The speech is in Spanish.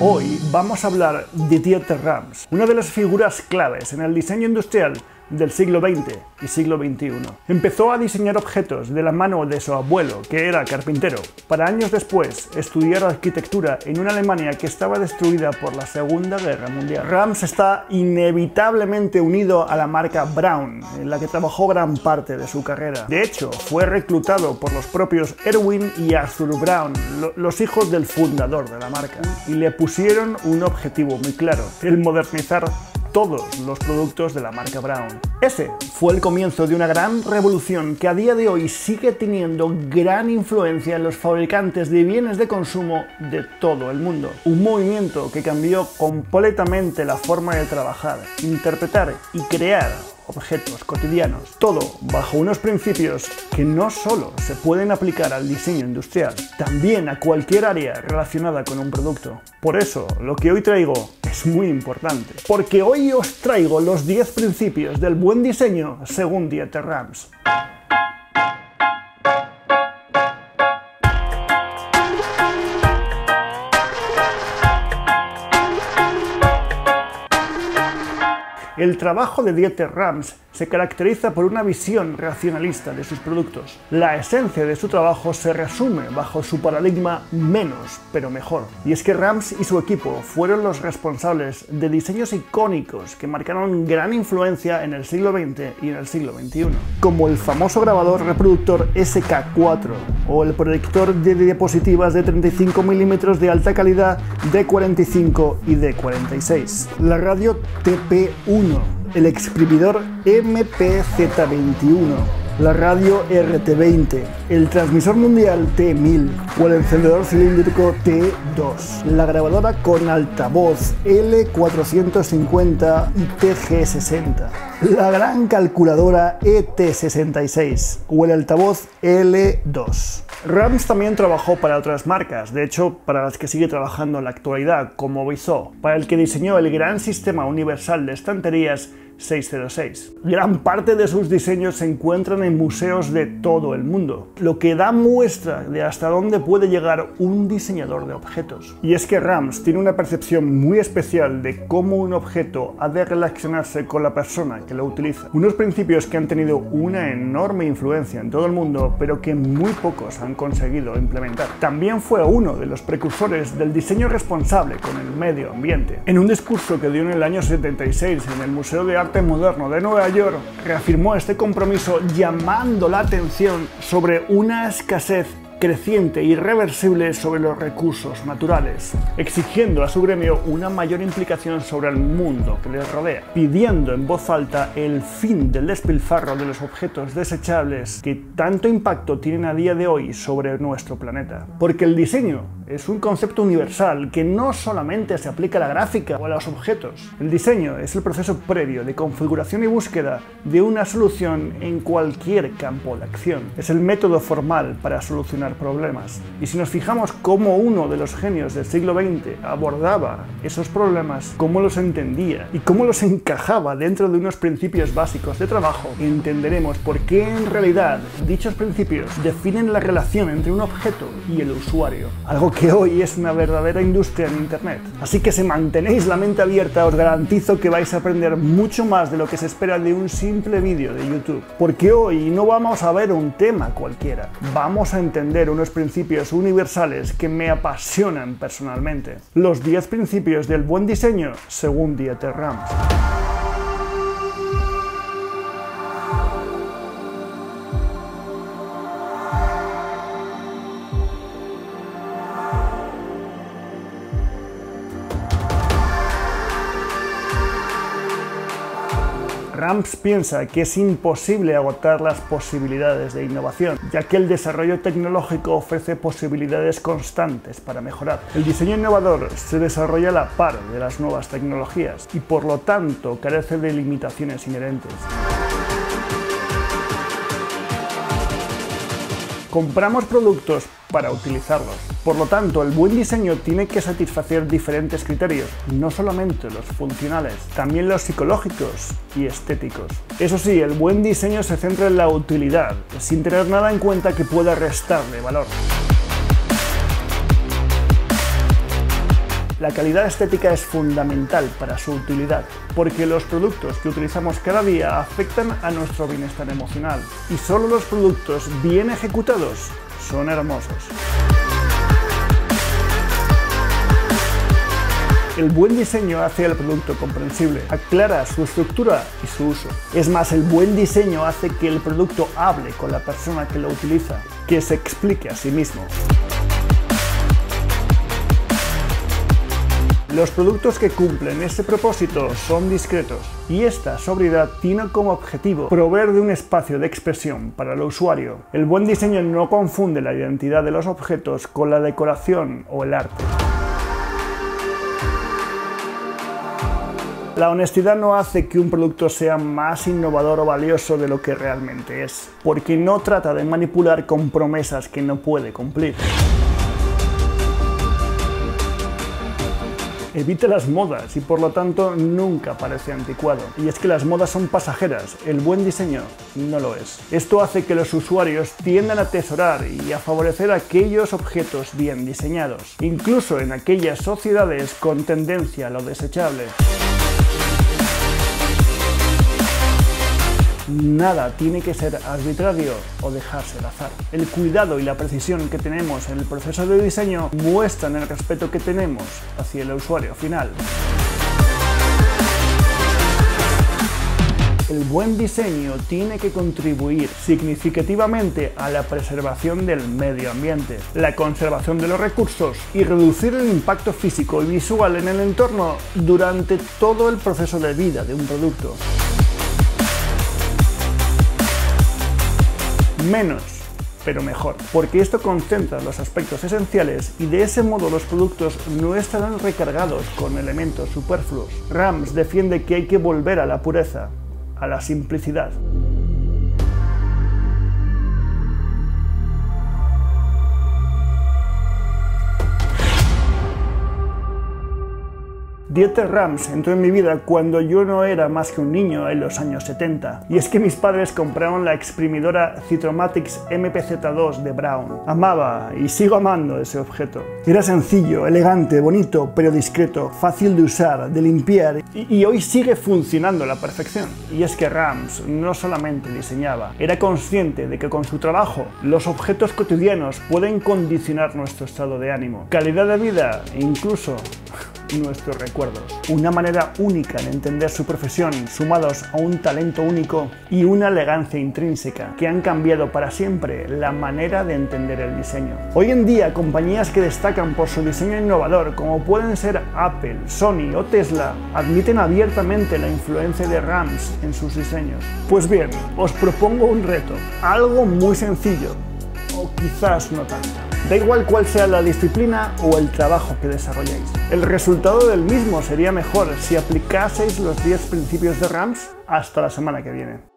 Hoy vamos a hablar de Dieter Rams, una de las figuras claves en el diseño industrial del siglo XX y siglo XXI. Empezó a diseñar objetos de la mano de su abuelo, que era carpintero, para años después estudiar arquitectura en una Alemania que estaba destruida por la Segunda Guerra Mundial. Rams está inevitablemente unido a la marca Braun, en la que trabajó gran parte de su carrera. De hecho, fue reclutado por los propios Erwin y Arthur Braun, los hijos del fundador de la marca, y le pusieron un objetivo muy claro: el modernizar todos los productos de la marca Braun. Ese fue el comienzo de una gran revolución que a día de hoy sigue teniendo gran influencia en los fabricantes de bienes de consumo de todo el mundo. Un movimiento que cambió completamente la forma de trabajar, interpretar y crear objetos cotidianos. Todo bajo unos principios que no solo se pueden aplicar al diseño industrial, también a cualquier área relacionada con un producto. Por eso, lo que hoy traigo es muy importante, porque hoy os traigo los 10 principios del buen diseño según Dieter Rams. El trabajo de Dieter Rams se caracteriza por una visión racionalista de sus productos. La esencia de su trabajo se resume bajo su paradigma menos, pero mejor. Y es que Rams y su equipo fueron los responsables de diseños icónicos que marcaron gran influencia en el siglo XX y en el siglo XXI. Como el famoso grabador reproductor SK4 o el proyector de diapositivas de 35 mm de alta calidad D45 y D46. La radio TP1. El exprimidor MPZ21, la radio RT20, el transmisor mundial T1000 o el encendedor cilíndrico T2, la grabadora con altavoz L450 y TG60, la gran calculadora ET66 o el altavoz L2. Rams también trabajó para otras marcas, de hecho para las que sigue trabajando en la actualidad, como Vitsoe, para el que diseñó el gran sistema universal de estanterías 606. Gran parte de sus diseños se encuentran en museos de todo el mundo, lo que da muestra de hasta dónde puede llegar un diseñador de objetos. Y es que Rams tiene una percepción muy especial de cómo un objeto ha de relacionarse con la persona que lo utiliza. Unos principios que han tenido una enorme influencia en todo el mundo, pero que muy pocos han conseguido implementar. También fue uno de los precursores del diseño responsable con el medio ambiente. En un discurso que dio en el año 76 en el Museo de Arte Moderno de Nueva York, reafirmó este compromiso llamando la atención sobre una escasez creciente e irreversible sobre los recursos naturales, exigiendo a su gremio una mayor implicación sobre el mundo que les rodea, pidiendo en voz alta el fin del despilfarro de los objetos desechables que tanto impacto tienen a día de hoy sobre nuestro planeta. Porque el diseño es un concepto universal que no solamente se aplica a la gráfica o a los objetos. El diseño es el proceso previo de configuración y búsqueda de una solución en cualquier campo de acción. Es el método formal para solucionar problemas. Y si nos fijamos cómo uno de los genios del siglo XX abordaba esos problemas, cómo los entendía y cómo los encajaba dentro de unos principios básicos de trabajo, entenderemos por qué en realidad dichos principios definen la relación entre un objeto y el usuario, algo que hoy es una verdadera industria en Internet. Así que si mantenéis la mente abierta, os garantizo que vais a aprender mucho más de lo que se espera de un simple vídeo de YouTube, porque hoy no vamos a ver un tema cualquiera, vamos a entender unos principios universales que me apasionan personalmente. Los 10 principios del buen diseño según Dieter Rams. Rams piensa que es imposible agotar las posibilidades de innovación, ya que el desarrollo tecnológico ofrece posibilidades constantes para mejorar. El diseño innovador se desarrolla a la par de las nuevas tecnologías y por lo tanto carece de limitaciones inherentes. Compramos productos para utilizarlos. Por lo tanto, el buen diseño tiene que satisfacer diferentes criterios, no solamente los funcionales, también los psicológicos y estéticos. Eso sí, el buen diseño se centra en la utilidad, sin tener nada en cuenta que pueda restarle valor. La calidad estética es fundamental para su utilidad, porque los productos que utilizamos cada día afectan a nuestro bienestar emocional, y solo los productos bien ejecutados son hermosos. El buen diseño hace al producto comprensible, aclara su estructura y su uso. Es más, el buen diseño hace que el producto hable con la persona que lo utiliza, que se explique a sí mismo. Los productos que cumplen este propósito son discretos, y esta sobriedad tiene como objetivo proveer de un espacio de expresión para el usuario. El buen diseño no confunde la identidad de los objetos con la decoración o el arte. La honestidad no hace que un producto sea más innovador o valioso de lo que realmente es, porque no trata de manipular con promesas que no puede cumplir. Evita las modas y por lo tanto nunca parece anticuado. Y es que las modas son pasajeras, el buen diseño no lo es. Esto hace que los usuarios tiendan a atesorar y a favorecer aquellos objetos bien diseñados, incluso en aquellas sociedades con tendencia a lo desechable. Nada tiene que ser arbitrario o dejarse al azar. El cuidado y la precisión que tenemos en el proceso de diseño muestran el respeto que tenemos hacia el usuario final. El buen diseño tiene que contribuir significativamente a la preservación del medio ambiente, la conservación de los recursos y reducir el impacto físico y visual en el entorno durante todo el proceso de vida de un producto. Menos, pero mejor, porque esto concentra los aspectos esenciales y de ese modo los productos no estarán recargados con elementos superfluos. Rams defiende que hay que volver a la pureza, a la simplicidad. Dieter Rams entró en mi vida cuando yo no era más que un niño en los años 70. Y es que mis padres compraron la exprimidora Citromatics MPZ2 de Braun. Amaba y sigo amando ese objeto. Era sencillo, elegante, bonito, pero discreto, fácil de usar, de limpiar y hoy sigue funcionando a la perfección. Y es que Rams no solamente diseñaba, era consciente de que con su trabajo los objetos cotidianos pueden condicionar nuestro estado de ánimo, calidad de vida e incluso nuestros recuerdos. Una manera única de entender su profesión, sumados a un talento único y una elegancia intrínseca que han cambiado para siempre la manera de entender el diseño. Hoy en día, compañías que destacan por su diseño innovador, como pueden ser Apple, Sony o Tesla, admiten abiertamente la influencia de Rams en sus diseños. Pues bien, os propongo un reto, algo muy sencillo, o quizás no tanto. Da igual cuál sea la disciplina o el trabajo que desarrolléis. El resultado del mismo sería mejor si aplicaseis los 10 principios de Rams hasta la semana que viene.